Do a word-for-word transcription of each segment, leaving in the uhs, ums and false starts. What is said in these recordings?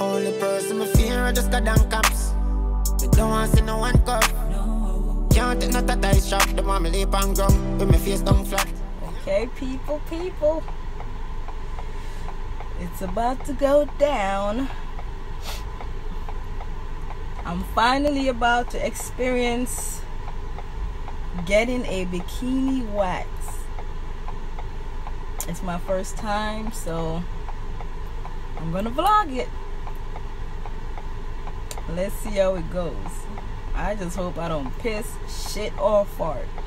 Only person me fear are just the damn cops. Me don't want to see no one cuff. No. Can't take no tatty shop. The want me lip and gum with me face down flat. Okay, people, people. It's about to go down. I'm finally about to experience getting a bikini wax. It's my first time, so I'm gonna vlog it. Let's see how it goes. I just hope I don't piss, shit, or fart. Yeah,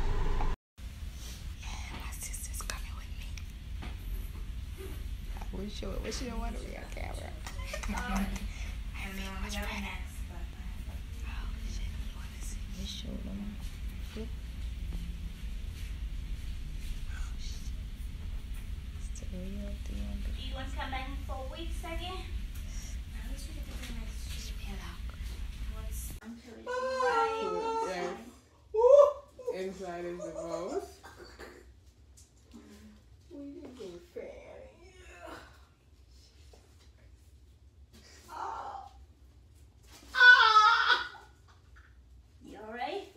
my sister's coming with me. I wish you wish you didn't want to be on camera. I feel much better. Oh shit, you wanna see me show them? You want to come back in four weeks again? Inside is the most. You alright?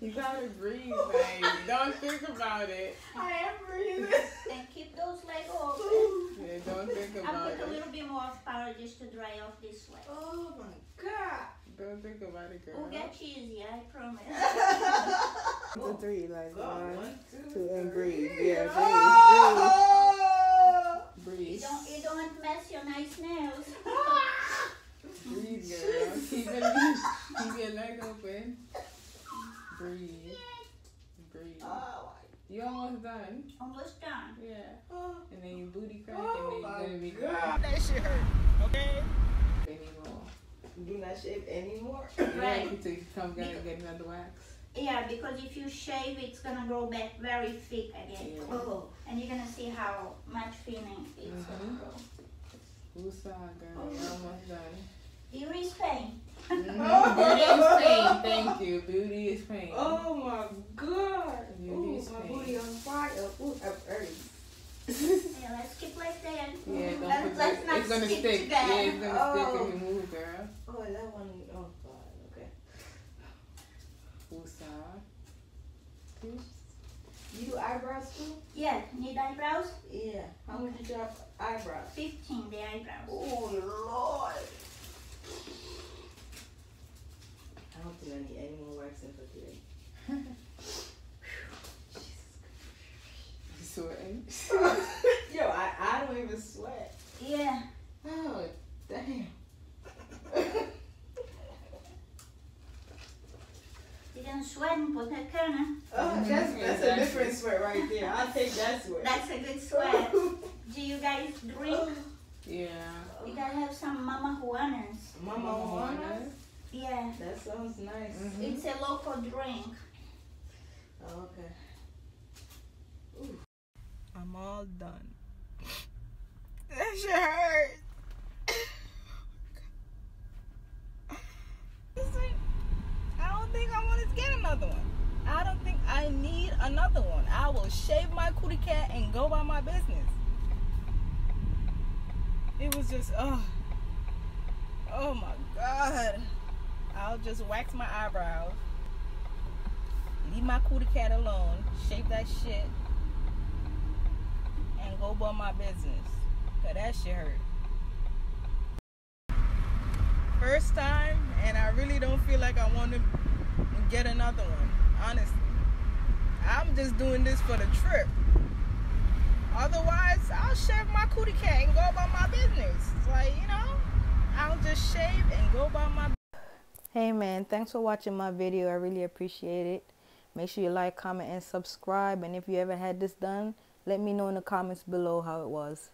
You gotta breathe, baby. Don't think about it. I am breathing. And keep those legs open. Yeah, don't think about it. I'll put a little bit more of powder just to dry off this way. Oh my god. Don't think about it, girl. We'll get cheesy, I promise. The three, like one, one two, two, and breathe. Yeah, breathe. Oh! Breathe. Breathe. You don't, you don't mess your nice nails. Breathe, girl. Keep your, keep your leg open. Breathe. Breathe. Oh. You almost done. Almost done. Yeah. Oh. And then you booty crack, oh, and then you're gonna be good. That shit hurt. Okay. Anymore. Do not shave anymore. Right. Yeah, until you come down and get another wax. Yeah, because if you shave, it's gonna grow back very thick again. Yeah. Oh. And you're gonna see how much thinning it's mm-hmm. gonna grow. Ooh, sorry, girl. Oh. You're almost done. Beauty is pain. No, beauty is pain. Thank you. Beauty is pain. Oh my god. Beauty Ooh, is my pain. Booty on fire. Ooh, I'm early. Yeah, let's keep like that. Yeah, don't let's, let's not it's gonna stick. stick. Yeah, it's gonna oh. stick if you move, girl. Oh, that one. Oh god. Okay. Usa. You do eyebrows too? Yeah. Need eyebrows? Yeah. How much did you have eyebrows? Fifteen. The eyebrows. Oh lord. I don't think I need any more wax in for today. You sweating? Yo, I, I don't even sweat. Yeah. Oh, damn. You don't sweat and put that corner. Oh, that's, that's a different sweat right there. I'll take that sweat. That's a good sweat. Do you guys drink? Yeah. You gotta have some Mama Juanas. Mama Juanas? Yeah. That sounds nice. Mm-hmm. It's a local drink. Oh, okay. Ooh. I'm all done. That shit hurt. I don't think I want to get another one. I don't think I need another one. I will shave my cootie cat and go by my business. It was just, oh, oh my god. I'll just wax my eyebrows, leave my cootie cat alone, shave that shit, and go about my business. Cause that shit hurt. First time, and I really don't feel like I want to get another one, honestly. I'm just doing this for the trip. Otherwise, I'll shave my cootie cat and go about my business. Like, you know, I'll just shave and go about my business. Hey man, thanks for watching my video. I really appreciate it. Make sure you like, comment, and subscribe. And if you ever had this done, let me know in the comments below how it was.